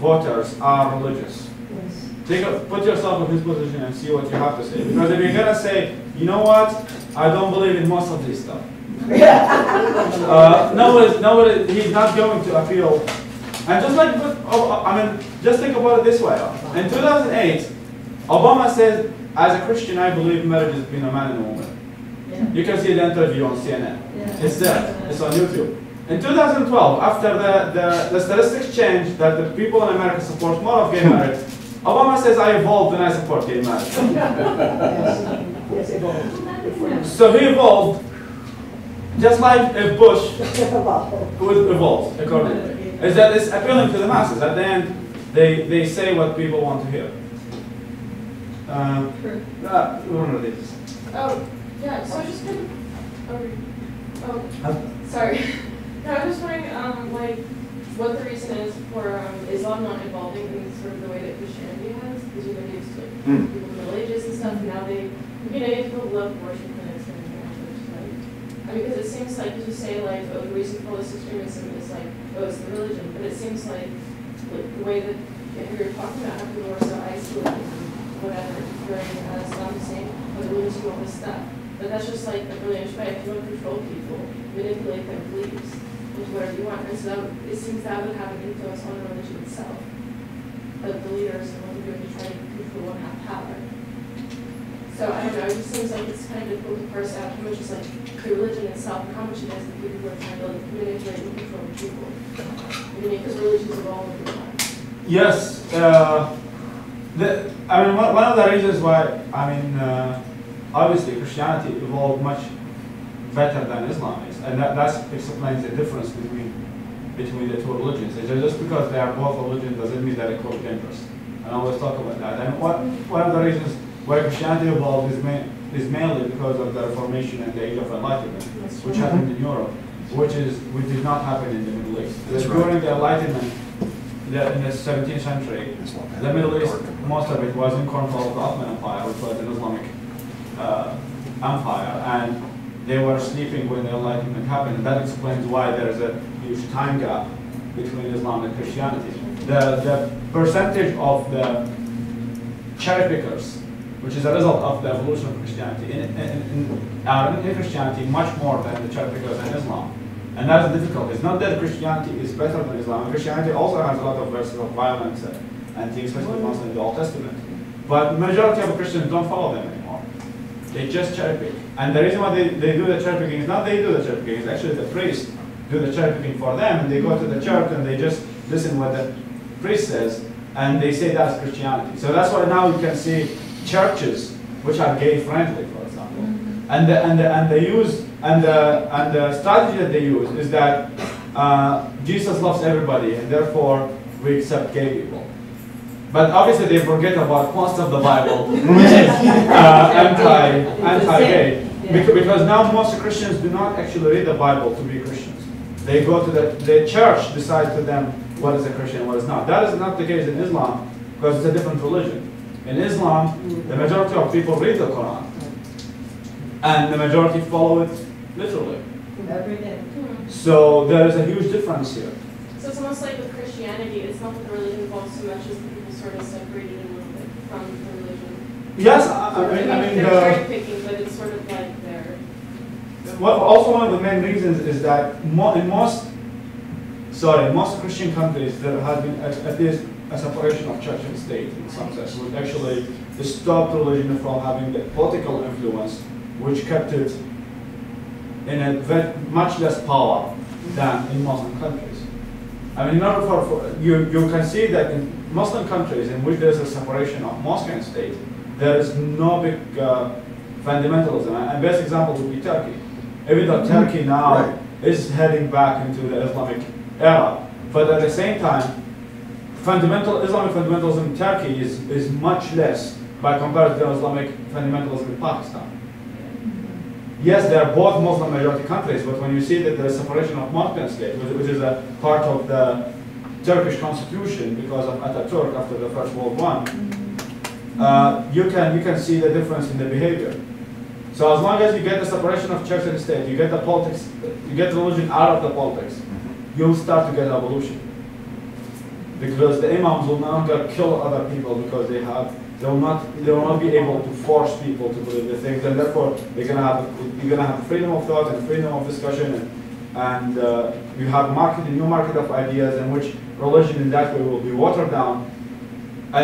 voters are religious. Take a, put yourself in his position and see what you have to say. Because if you're going to say, you know what, I don't believe in most of this stuff. uh, nobody, nobody, he's not going to appeal. And just like, oh, I mean, just think about it this way. In two thousand eight, Obama said, as a Christian, I believe marriage is between a man and a woman. Yeah. You can see the interview on C N N. Yeah. It's there. It's on YouTube. In two thousand twelve, after the, the, the statistics changed that the people in America support more of gay marriage, Obama says, I evolved and I support gay marriage. Yes, evolved. So he evolved, just like if Bush who evolved, accordingly. Is that it's appealing to the masses. At the end, they, they say what people want to hear. Um, uh, one of these. Oh, yeah, so I just kind of, oh, oh, sorry. No, I was just wondering, um, like, what the reason is for um, Islam not evolving in sort of the way that Christianity has, because you know they used to like, mm. people in the Middle Ages and stuff, and now they, you know, people love worship clinics and everything. I mean, because it seems like you say like, oh, the reason for this extremism is like, oh, it's the religion, but it seems like, like the way that if we were talking about how people were so isolated and whatever during uh, Islam saying, oh, the religion, all this stuff, but that's just like a religious way. If you don't control people, manipulate their beliefs. Whatever you want, and so that, it seems that would have an influence on religion itself. But the leaders are only going to try to control and have power. So I don't know. It just seems like it's kind of difficult to parse out how much is like the religion itself, and how much it is the people who are trying to manipulate and control people. I mean, because religions evolve over time. Yes, uh, the, I mean one of the reasons why, I mean, uh, obviously Christianity evolved much better than Islam is, and that that's explains the difference between between the two religions. It's just because they are both religions doesn't mean that equal dangerous. And I always talk about that. And what, one of the reasons why Christianity evolved is, ma is mainly because of the Reformation and the Age of Enlightenment, yes. which happened in Europe, which is which did not happen in the Middle East. That's right. During the Enlightenment, the, in the seventeenth century, Islamic the Middle East, most of it was in control of the Ottoman Empire, which was an Islamic uh, empire, and they were sleeping when the Enlightenment happened. And that explains why there is a huge time gap between Islam and Christianity. The, the percentage of the cherry pickers, which is a result of the evolution of Christianity, in, in, in, uh, in Christianity much more than the cherry pickers in Islam. And that's difficult. It's not that Christianity is better than Islam. Christianity also has a lot of verses of violence uh, and things, especially ones in the Old Testament. But majority of Christians don't follow them anymore. They just cherry pick. And the reason why they, they do the cherry picking is not they do the cherry picking, it's actually the priest do the cherry picking for them, and they go to the church and they just listen what the priest says, and they say that's Christianity. So that's why now you can see churches which are gay friendly, for example. Mm-hmm. And the and the and the use and the and the strategy that they use is that uh, Jesus loves everybody and therefore we accept gay people. But obviously they forget about most of the Bible, which is uh, anti anti-gay. Yeah. Because now most Christians do not actually read the Bible to be Christians. They go to the the church decides to them what is a Christian and what is not. That is not the case in Islam because it's a different religion. In Islam, the majority of people read the Quran, and the majority follow it literally. Every day. So there is a huge difference here. So it's almost like with Christianity, it's not that the religion evolves so much as people sort of separated a little bit from the religion. Yes, I mean, I mean they're cherry picking, but it's sort of like they're. Well, also one of the main reasons is that mo in most, sorry, most Christian countries there has been at, at least. a separation of church and state in some sense, which actually stopped religion from having the political influence, which kept it in a much less power than in Muslim countries. I mean, in order for, for you, you can see that in Muslim countries in which there's a separation of mosque and state, there is no big uh, fundamentalism. And best example would be Turkey. Even though Turkey now right. is heading back into the Islamic era, but at the same time, Fundamental Islamic fundamentalism in Turkey is, is much less by compared to Islamic fundamentalism in Pakistan. Yes, they are both Muslim majority countries, but when you see that there is separation of mosque and state, which is a part of the Turkish constitution because of Atatürk after the First World War, uh, you can you can see the difference in the behavior. So as long as you get the separation of church and state, you get the politics, you get religion out of the politics, you'll start to get evolution. Because the imams will not kill other people because they have they will not they will not be able to force people to believe the things, and therefore they're gonna have you're gonna have freedom of thought and freedom of discussion, and, and uh, you have market a new market of ideas in which religion in that way will be watered down.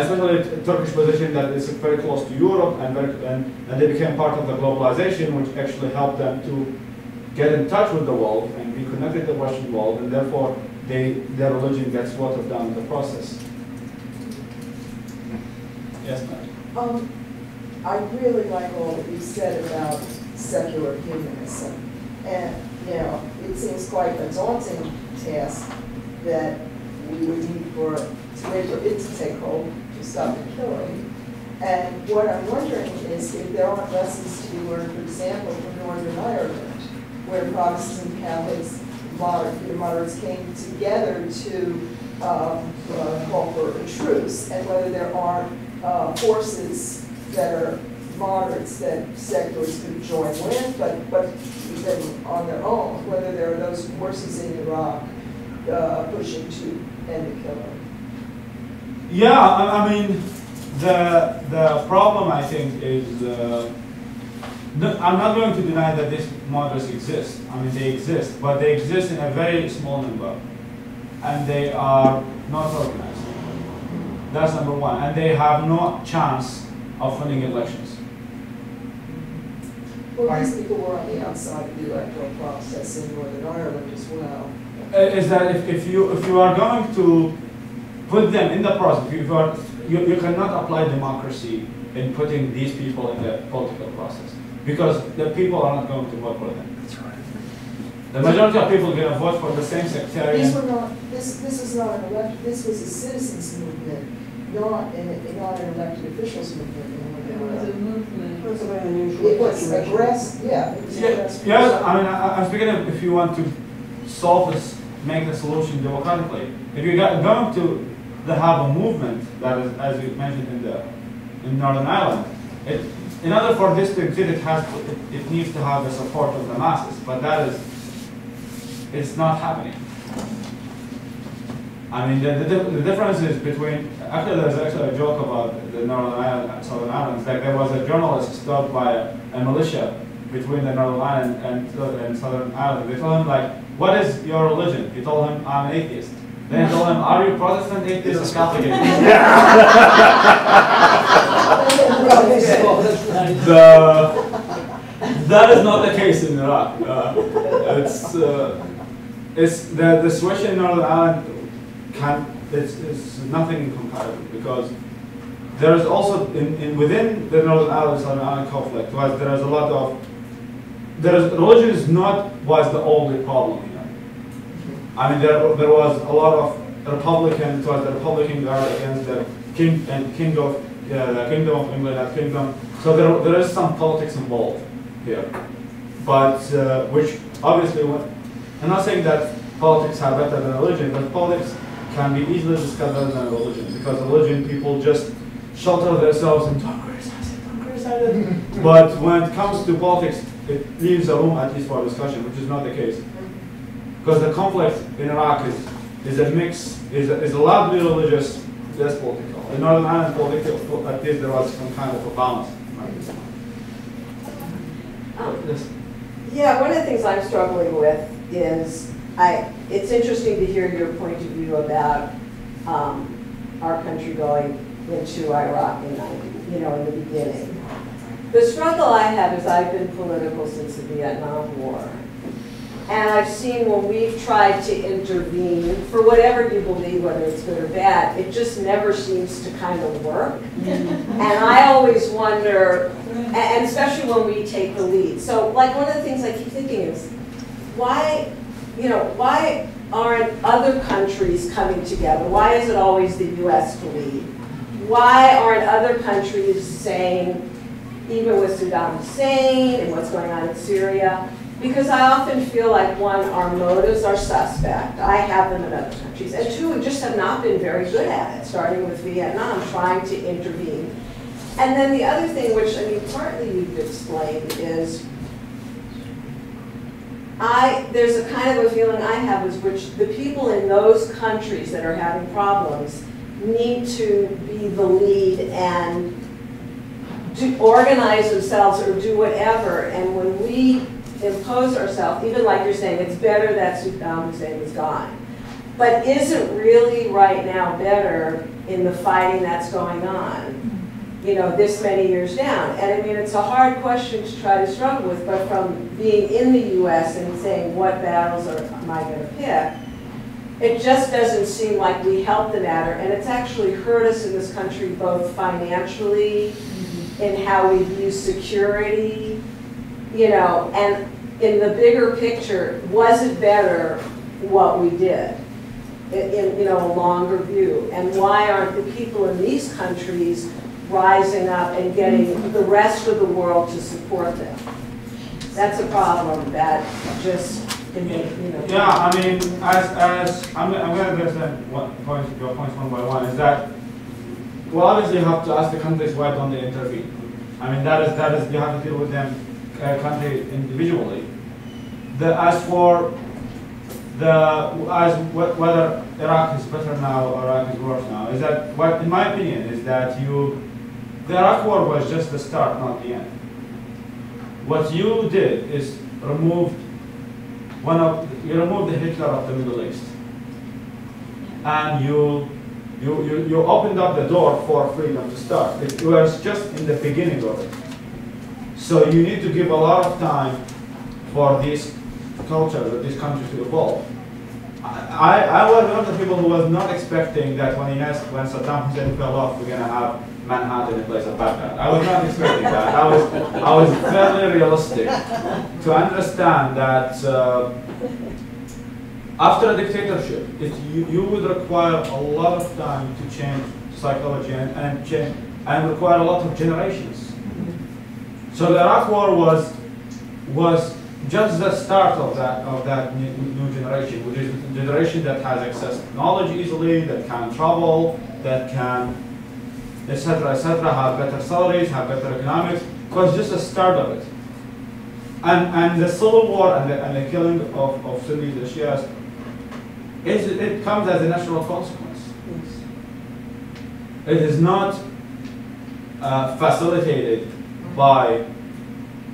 Especially the Turkish position that is very close to Europe and very, and, and they became part of the globalization, which actually helped them to get in touch with the world and be connected to the Western world, and therefore. They, their religion gets watered down in the process. Yes, ma'am? Um, I really like all that you said about secular humanism. And, you know, it seems quite a daunting task that we would need for, to wait for it to take hold to stop the killing. And what I'm wondering is if there aren't lessons to be learned, for example, from Northern Ireland, where Protestant Catholics moderates came together to um, uh, call for a truce, and whether there are uh, forces that are moderates that seculars could join with, but, but even on their own, whether there are those forces in Iraq uh, pushing to end the killing. Yeah, I mean, the, the problem, I think, is uh, no, I'm not going to deny that these moderates exist. I mean, they exist, but they exist in a very small number, and they are not organized. That's number one, and they have no chance of winning elections. Well, these people were on the outside of the electoral process in Northern Ireland as well. Is that if, if you if you are going to put them in the process. You, you cannot apply democracy in putting these people in the political process, because the people are not going to vote for them. That's right. The majority of people are going to vote for the same sectarian. These were not, this, this is not an elect, this was a citizens' movement, not an, not an elected officials' movement. It was a movement. It was very unusual. It was aggressive, yeah. Yes, yeah, I mean, I, I'm speaking of if you want to solve this, make the solution democratically. If you're going to the, have a movement that is, as you mentioned in the in Northern Ireland, it, in order for this to exist, it has to, it, it needs to have the support of the masses. But that is, it's not happening. I mean, the, the, the difference is between, actually there's actually a joke about the Northern Ireland and Southern Ireland. Like there was a journalist stopped by a, a militia between the Northern Ireland and, and Southern Ireland. They told him like, what is your religion? He told him, I'm an atheist. Then he told him, are you Protestant atheist or Catholic atheist? So, that is not the case in Iraq. Uh, it's, uh, it's the, the switch in Northern Ireland Can, it's, it's nothing comparable, because there is also in, in within the Northern Ireland Southern Ireland conflict was there is a lot of there is religion is not was the only problem here. I mean there there was a lot of Republicans was the Republican guard against the king and king of uh, the Kingdom of England and Kingdom. So there there is some politics involved here, but uh, which obviously I'm not saying that politics are better than religion, but politics can be easily discovered than religion, because religion people just shelter themselves and don't criticize it, don't criticize it. But when it comes to politics, it leaves a room at least for discussion, which is not the case. Because the conflict in Iraq is, is a mix, is a, is a largely religious, less political. In Northern Ireland, political, at least there was some kind of a balance. Um, yes. Yeah, one of the things I'm struggling with is I, it's interesting to hear your point of view about um, our country going into Iraq in ninety, you know, in the beginning. The struggle I have is I've been political since the Vietnam War. And I've seen when we've tried to intervene, for whatever you believe, whether it's good or bad, it just never seems to kind of work. And I always wonder, and especially when we take the lead. So like one of the things I keep thinking is, why, you know, why aren't other countries coming together? Why is it always the U S to lead? Why aren't other countries saying, even with Saddam Hussein and what's going on in Syria? Because I often feel like, one, our motives are suspect. I have them in other countries. And two, we just have not been very good at it, starting with Vietnam, trying to intervene. And then the other thing, which I mean, partly you've explained, is I, there's a kind of a feeling I have is which the people in those countries that are having problems need to be the lead and to organize themselves or do whatever. And when we impose ourselves, even like you're saying, it's better that Saddam Hussein is gone. But is it really right now better in the fighting that's going on, you know, this many years down? And I mean, it's a hard question to try to struggle with, but from being in the U S and saying, what battles are, am I going to pick? It just doesn't seem like we help the matter, and it's actually hurt us in this country, both financially, mm-hmm. in how we view security, you know, and in the bigger picture, was it better what we did in, in you know, a longer view? And why aren't the people in these countries rising up and getting the rest of the world to support them? That's a problem that just can make, you know. Yeah, I mean, as, as I'm, I'm going to address them one point, your points one by one, is that, well, obviously you have to ask the countries why don't they intervene. I mean, that is, that is you have to deal with them uh, country individually. The, as for the, as wh whether Iraq is better now or Iraq is worse now, is that, what, in my opinion, is that you, the Iraq war was just the start, not the end. What you did is removed one of you removed the Hitler of the Middle East, and you you you, you opened up the door for freedom to start. It was just in the beginning of it. So you need to give a lot of time for this culture, for this country to evolve. I, I, I was one of the people who was not expecting that when, Ines, when Saddam Hussein fell off, we're going to have Manhattan in place of Baghdad. I was not expecting that. I was, I was fairly realistic to understand that uh, after a dictatorship, it, you, you would require a lot of time to change psychology and, and change, and require a lot of generations. So the Iraq War was was just the start of that of that new, new generation, which is a generation that has access to knowledge easily, that can travel, that can, et cetera, et cetera, have better salaries, have better economics. It was just the start of it. And and the civil war and the, and the killing of, of Sunnis and Shias, it, it comes as a natural consequence. It is not uh, facilitated by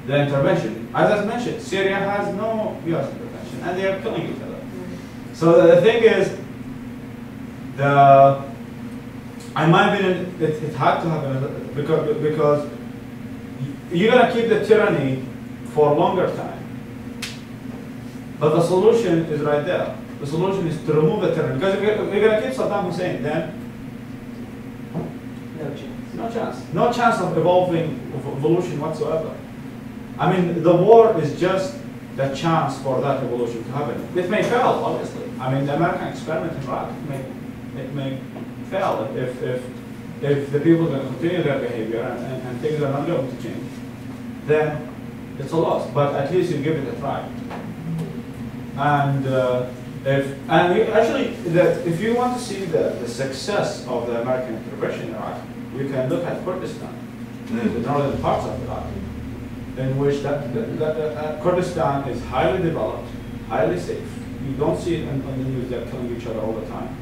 the intervention. As I mentioned, Syria has no U S intervention, and they are killing each other. So the thing is, the in my opinion, it, it had to happen because because you're gonna keep the tyranny for a longer time. But the solution is right there. The solution is to remove the tyranny. Because if you're, you're gonna keep Saddam Hussein, then no chance. No chance. No chance of evolving evolution whatsoever. I mean, the war is just the chance for that evolution to happen. It may fail, obviously. I mean, the American experiment in Iraq may it may. If, if, if the people are going to continue their behavior and, and, and things are not going to change, then it's a loss. But at least you give it a try. And uh, if and we actually, that if you want to see the, the success of the American intervention in Iraq, you can look at Kurdistan, the northern parts of Iraq, in which that, that, that, that Kurdistan is highly developed, highly safe. You don't see it on, on the news. They're killing each other all the time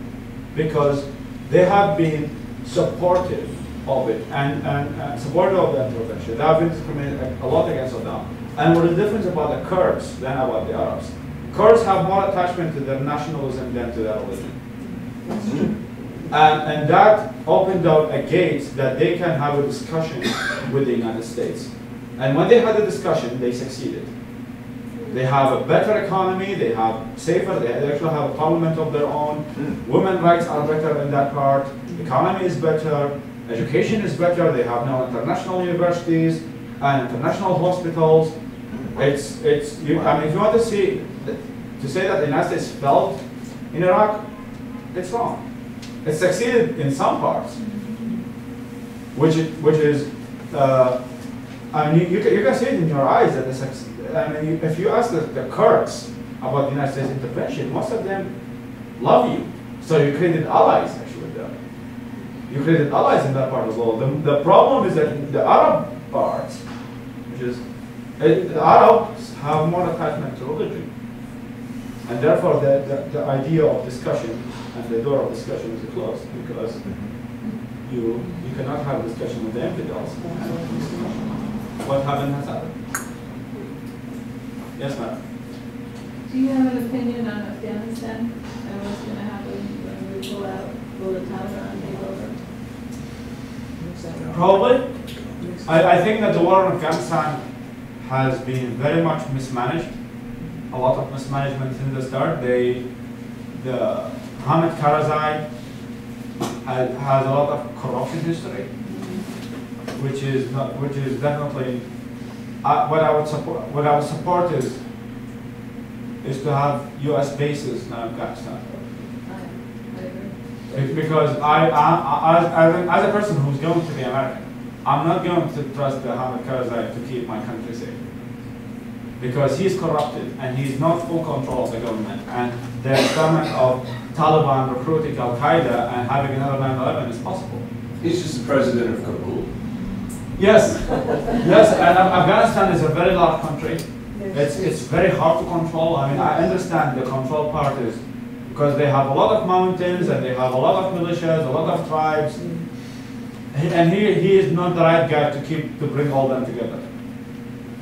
because they have been supportive of it and, and, and supportive of the intervention. They have been discriminated a lot against Saddam. And what is different about the Kurds than about the Arabs? Kurds have more attachment to their nationalism than to their religion. And, and that opened up a gate that they can have a discussion with the United States. And when they had a discussion, they succeeded. They have a better economy, they have safer, they actually have a parliament of their own. Mm. Women's rights are better in that part. The economy is better, education is better, they have now international universities and international hospitals. It's, it's, you, I mean, if you want to see, to say that the United States failed in Iraq, it's wrong. It succeeded in some parts, which, which is, uh, I mean, you, you, can, you can see it in your eyes that the success. I mean, if you ask the, the Kurds about the United States intervention, most of them love you. So you created allies, actually, there. You created allies in that part of the world. The, the problem is that the Arab part, which is, it, the Arabs have more attachment to religion. And therefore, the, the, the idea of discussion and the door of discussion is closed because you, you cannot have a discussion with the infidels. What happened has happened. Yes, ma'am. Do you have an opinion on Afghanistan and what's going to happen when we pull out? Will the Taliban take over? Probably. I, I think that the war in Afghanistan has been very much mismanaged. A lot of mismanagement in the start. They, the Hamid Karzai has, has a lot of corruption history, which is not, which is definitely. Uh, what I would support, what I would support is, is to have U S bases in Afghanistan. It, because I, I, I, I, as a person who's going to be American, I'm not going to trust the Hamid Karzai to keep my country safe. Because he's corrupted and he's not full control of the government. And the government of Taliban recruiting Al Qaeda and having another nine eleven is possible. He's just the president of Kabul. Yes, yes, and Afghanistan is a very large country. It's, it's very hard to control. I mean, I understand the control part is because they have a lot of mountains and they have a lot of militias, a lot of tribes. And he, he is not the right guy to keep, to bring all them together.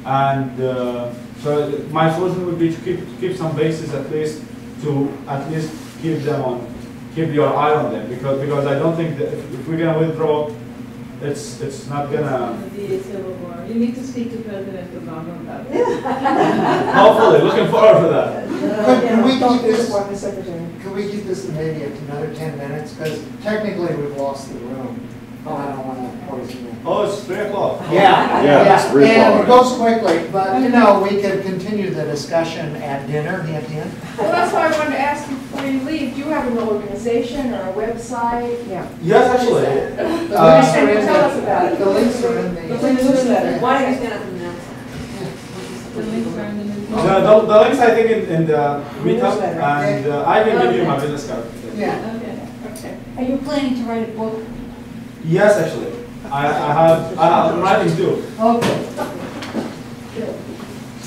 And uh, so my solution would be to keep, to keep some bases at least, to at least keep them on, keep your eye on them. Because, because I don't think that if, if we're gonna withdraw, it's it's not gonna. You need to speak to President Obama about it. Hopefully, looking forward to that. But can we keep this? Can we keep this maybe another ten minutes? Because technically, we've lost the room. Oh, I don't want to poison you. Oh, it's three o'clock. Yeah, yeah, yeah. It's three and it goes quickly. But you know, we could continue the discussion at dinner. Hint, hint. Well, that's why I wanted to ask you before you leave. Do you have an organization or a website? Yeah. Yes, actually. The uh, links are in tell us about it. The links are in the newsletter. Why do you stand up and announce? The links are in the newsletter. The, the, the links, I think, in, in the meetup, and uh, I can give you my business card. Yeah. Okay. Okay. Are you planning to write a book? Yes, actually. I, I have, I have writing too. Okay.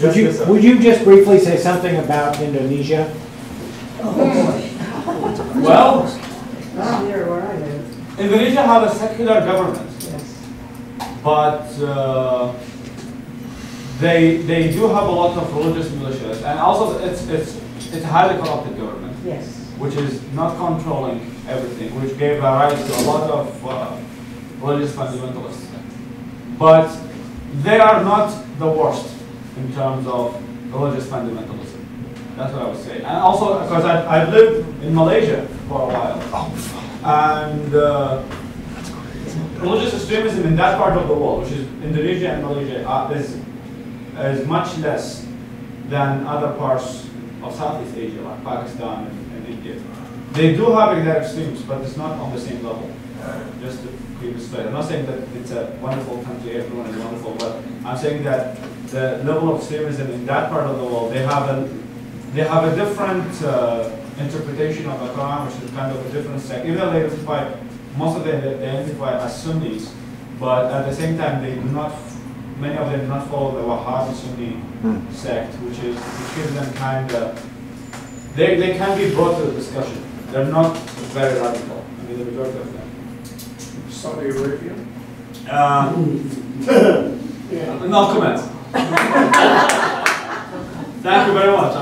Would you, would you just briefly say something about Indonesia? Oh. Well, ah. Indonesia has a secular government. Yes. But uh, they, they do have a lot of religious militias. And also, it's, it's, it's a highly corrupted government. Yes. Which is not controlling everything, which gave rise to a lot of uh, religious fundamentalists. But they are not the worst in terms of religious fundamentalism. That's what I would say. And also, because I've, I've lived in Malaysia for a while, and uh, religious extremism in that part of the world, which is Indonesia and Malaysia, uh, is, is much less than other parts of Southeast Asia, like Pakistan and, and India. They do have exact extremes, but it's not on the same level. Just to keep it straight. I'm not saying that it's a wonderful country, everyone is wonderful, but I'm saying that the level of extremism in that part of the world, they have a, they have a different uh, interpretation of the Quran, which is kind of a different sect. Even though they identify, most of them they identify as Sunnis, but at the same time, they do not, many of them do not follow the Wahhabi Sunni hmm. sect, which is, which gives them kind of, they, they can be brought to the discussion. They're not very radical. I mean, the majority of them. Saudi Arabia? Uh, yeah. No comment. Thank you very much.